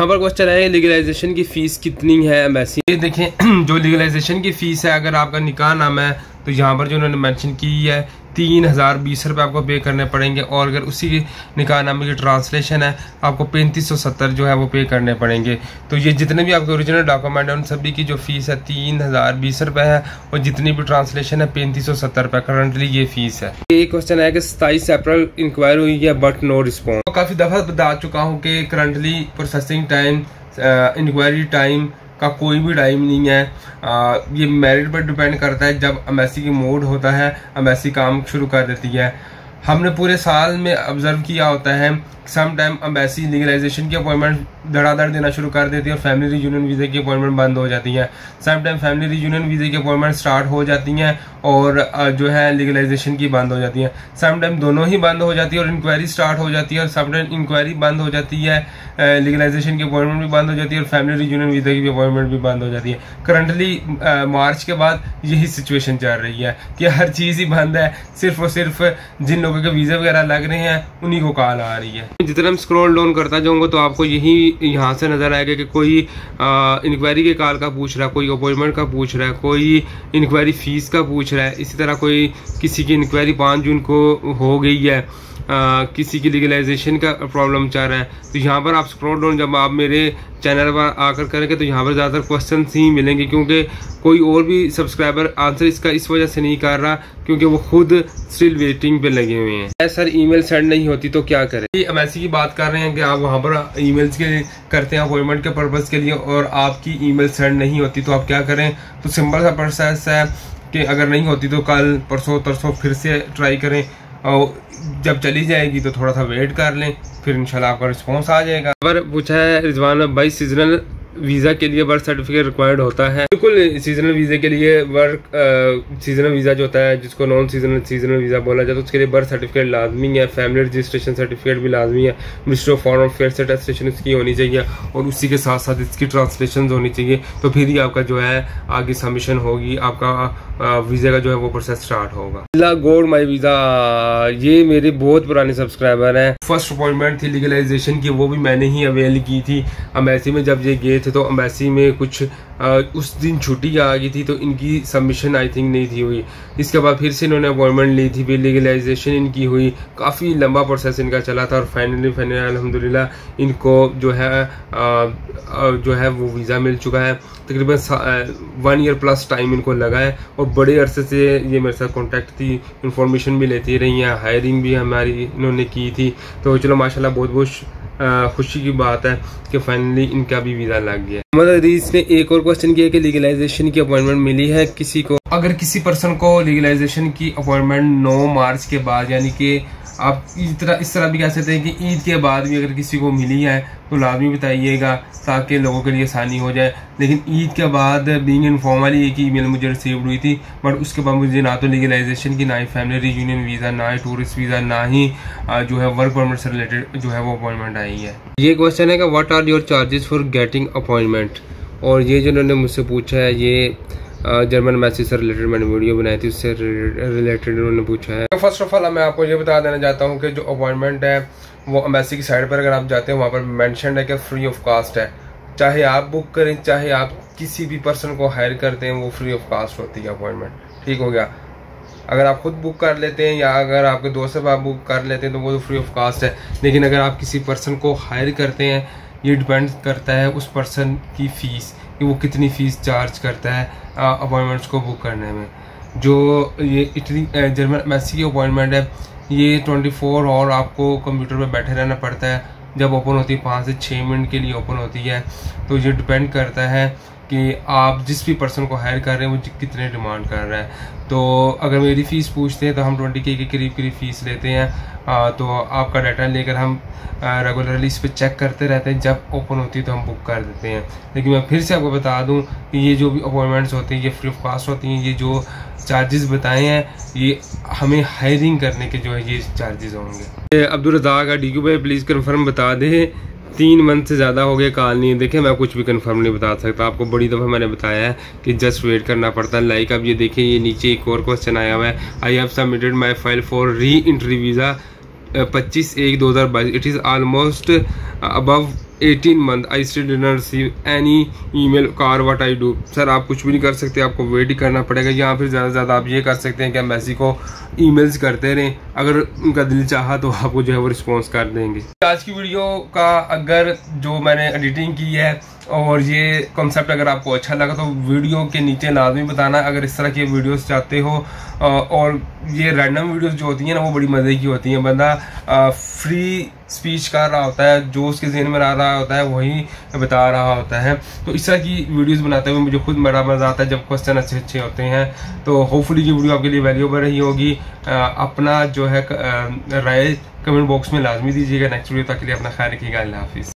यहाँ पर क्वेश्चन है लीगलाइजेशन की फीस कितनी है एम्बेसी। ये देखें जो लीगलाइजेशन की फीस है अगर आपका निकाह नामा है तो यहाँ पर जो उन्होंने मेंशन की है 30,020 रुपये आपको पे करने पड़ेंगे, और अगर उसी के निकाह नामे की ट्रांसलेशन है आपको 3570 जो है वो पे करने पड़ेंगे। तो ये जितने भी आपके ओरिजिनल डॉक्यूमेंट है उन सभी की जो फीस है 30,020 रुपये है, और जितनी भी ट्रांसलेशन है 3570 रुपये करंटली ये फीस है। एक क्वेश्चन है कि 27 अप्रैल इंक्वायरी हुई है बट नो रिस्पॉन्स। तो काफ़ी दफ़ा बता चुका हूँ कि currently processing time, inquiry time का कोई भी टाइम नहीं है। ये मेरिट पर डिपेंड करता है। जब एम्बेसी की मोड होता है एम्बेसी काम शुरू कर देती है। हमने पूरे साल में ऑब्जर्व किया होता है सम टाइम एम्बेसी लीगलाइजेशन की अपॉइंटमेंट धड़ाधड़ देना शुरू कर देती है और फैमिली रियूनियन वीज़े की अपॉइंटमेंट बंद हो जाती है। सम टाइम फैमिली रियूनियन वीज़े की अपॉइंटमेंट स्टार्ट हो जाती हैं और जो है लीगलाइजेशन की बंद हो जाती है। सम टाइम दोनों ही बंद हो जाती है और इंक्वायरी स्टार्ट हो जाती है, और सम टाइम इंक्वायरी बंद हो जाती है, लीगलाइजेशन की अपॉइंटमेंट भी बंद हो जाती है और फैमिली रियूनियन वीज़े की अपॉइंटमेंट भी बंद हो जाती है। करंटली मार्च के बाद यही सिचुएशन चल रही है कि हर चीज़ ही बंद है, सिर्फ और सिर्फ जिन लोगों के वीज़े वगैरह लग रहे हैं उन्हीं को कॉल आ रही है। जितना हम स्क्रॉल डाउन करता जाऊंगा तो आपको यही यहाँ से नज़र आएगा कि कोई इंक्वायरी के कॉल का पूछ रहा है, कोई अपॉइंटमेंट का पूछ रहा है, कोई इंक्वायरी फीस का पूछ रहा है। इसी तरह कोई किसी की इंक्वायरी 5 जून को हो गई है, किसी की लीगलाइजेशन का प्रॉब्लम चाह रहा है। तो यहाँ पर आप स्क्रॉल डाउन जब आप मेरे चैनल पर आकर करेंगे तो यहाँ पर ज़्यादातर क्वेश्चन ही मिलेंगे, क्योंकि कोई और भी सब्सक्राइबर आंसर इसका इस वजह से नहीं कर रहा क्योंकि वो खुद स्टिल वेटिंग पे लगे हुए हैं। सर ईमेल सेंड नहीं होती तो क्या करें? एमएससी की बात कर रहे हैं कि आप वहाँ पर ईमेल्स के लिए करते हैं अपॉइंटमेंट के पर्पज़ के लिए, और आपकी ईमेल सेंड नहीं होती तो आप क्या करें? तो सिंपल सा प्रोसेस है कि अगर नहीं होती तो कल परसों तरसों फिर से ट्राई करें, और जब चली जाएगी तो थोड़ा सा वेट कर लें, फिर इंशाल्लाह आपका रिस्पांस आ जाएगा। पर पूछा है रिजवान भाई सीजनल वीज़ा के लिए वर्क सर्टिफिकेट रिक्वायर्ड होता है? बिल्कुल, सीजनल वीज़े के लिए सीजनल वीज़ा जो होता है जिसको नॉन सीजनल वीज़ा बोला जाता है उसके लिए बर्थ सर्टिफिकेट लाजमी है, फैमिली रजिस्ट्रेशन सर्टिफिकेट भी लाजमी है, मिनिस्ट्री ऑफ फॉरेन अफेयर से अटेस्टेशन इसकी होनी चाहिए और उसी के साथ साथ इसकी ट्रांसलेशन होनी चाहिए। तो फिर ही आपका जो है आगे सबमिशन होगी, आपका वीज़ा का जो है वो प्रोसेस स्टार्ट होगा। ला गोड माई वीज़ा, ये मेरे बहुत पुराने सब्सक्राइबर हैं। फर्स्ट अपॉइंटमेंट थी लीगलाइजेशन की, वो भी मैंने ही अवेल की थी। एम्बेसी में जब ये गए थे तो एम्बेसी में कुछ उस दिन छुट्टी आ गई थी तो इनकी सबमिशन आई थिंक नहीं थी हुई। इसके बाद फिर से इन्होंने अपॉइंटमेंट ली थी, फिर लीगलाइजेशन इनकी हुई, काफ़ी लंबा प्रोसेस इनका चला था और फाइनली अल्हम्दुलिल्लाह इनको जो है वो वीज़ा मिल चुका है। तकरीबन 1 ईयर प्लस टाइम इनको लगा है और बड़े अरसे से ये मेरे साथ कॉन्टैक्ट थी, इन्फॉर्मेशन भी लेती रही हैं, हायरिंग भी हमारी इन्होंने की थी। तो चलो माशाल्लाह बहुत बहुत खुशी की बात है कि फाइनली इनका भी वीज़ा लग गया। मोहम्मद रीस ने एक और क्वेश्चन किया कि लीगलाइजेशन की अपॉइंटमेंट मिली है किसी को? अगर किसी पर्सन को लीगलाइजेशन की अपॉइंटमेंट 9 मार्च के बाद, यानी कि आप इस तरह भी कह सकते हैं कि ईद के बाद भी अगर किसी को मिली है तो लाजमी बताइएगा ताकि लोगों के लिए आसानी हो जाए। लेकिन ईद के बाद बीइंग इनफॉर्मली एक ईमेल मुझे रिसीव्ड हुई थी, बट उसके बाद मुझे ना तो लीगलाइजेशन की, ना ही फैमिली रियूनियन वीज़ा, ना ही टूरिस्ट वीज़ा, ना ही जो है वर्क परमिट से रिलेटेड जो है वो अपॉइंटमेंट आई है। ये क्वेश्चन है कि what are your charges for getting appointment, और ये जो उन्होंने मुझसे पूछा है ये जर्मन एम्बेसी से रिलेटेड मैंने वीडियो बनाई थी उससे रिलेटेड उन्होंने पूछा है। फर्स्ट ऑफ ऑल मैं आपको ये बता देना चाहता हूँ कि जो अपॉइंटमेंट है वो एम्बेसी की साइड पर अगर आप जाते हैं वहाँ पर मेंशन है कि फ्री ऑफ कास्ट है, चाहे आप बुक करें चाहे आप किसी भी पर्सन को हायर करते हैं वो फ्री ऑफ कास्ट होती है अपॉइंटमेंट। ठीक हो गया, अगर आप खुद बुक कर लेते हैं या अगर आपके दोस्त आप बुक कर लेते हैं तो वो तो फ्री ऑफ कास्ट है। लेकिन अगर आप किसी पर्सन को हायर करते हैं ये डिपेंड करता है उस पर्सन की फ़ीस कि वो कितनी फ़ीस चार्ज करता है अपॉइंटमेंट्स को बुक करने में। जो ये इटली जर्मन एम्बेसी की अपॉइंटमेंट है ये 24 और आपको कंप्यूटर पर बैठे रहना पड़ता है, जब ओपन होती है 5 से 6 मिनट के लिए ओपन होती है। तो ये डिपेंड करता है कि आप जिस भी पर्सन को हायर कर रहे हैं वो कितने डिमांड कर रहा है। तो अगर मेरी फ़ीस पूछते हैं तो हम 20K के करीब फ़ीस लेते हैं। तो आपका डाटा लेकर हम रेगुलरली इस पर चेक करते रहते हैं, जब ओपन होती है तो हम बुक कर देते हैं। लेकिन मैं फिर से आपको बता दूं कि ये जो भी अपॉइंटमेंट्स होते हैं ये फ्री ऑफ कास्ट होती हैं। ये जो चार्जेस बताए हैं ये हमें हायरिंग करने के जो है ये चार्जेस होंगे। अब्दुल रज़ाक का DQ भाई प्लीज़ कन्फर्म बता दें, 3 मंथ से ज़्यादा हो गए कॉल नहीं। देखिए मैं कुछ भी कंफर्म नहीं बता सकता, आपको बड़ी दफ़ा मैंने बताया है कि जस्ट वेट करना पड़ता है। लाइक अब ये देखिए ये नीचे एक और क्वेश्चन आया हुआ है, I have submitted my file for re entry visa 25/1/2022, it is almost above 18 month I still didn't receive any email car what I do. Sir आप कुछ भी नहीं कर सकते, आपको वेट ही करना पड़ेगा, या फिर ज़्यादा से ज़्यादा आप ये कर सकते हैं कि मैसेज को ईमेल्स करते रहें, अगर उनका दिल चाहा तो आपको जो है वो रिस्पॉन्स कर देंगे। आज की वीडियो का अगर जो मैंने एडिटिंग की है और ये कॉन्सेप्ट अगर आपको अच्छा लगा तो वीडियो के नीचे लाजमी बताना। अगर इस तरह की वीडियोस चाहते हो, और ये रैंडम वीडियोस जो होती हैं ना वो बड़ी मज़े की होती हैं, बंदा फ्री स्पीच कर रहा होता है, जो उसके जहन में आ रहा होता है वही बता रहा होता है। तो इस तरह की वीडियोस बनाते हुए मुझे खुद बड़ा मज़ा आता है जब क्वेश्चन अच्छे अच्छे होते हैं। तो होपफुली ये वीडियो आपके लिए वैल्यूएबल रही होगी। अपना जो है राय कमेंट बॉक्स में लाजमी दीजिएगा। नेक्स्ट वीडियो तक के लिए अपना ख्याल रखिएगा। अल्लाह हाफिज़।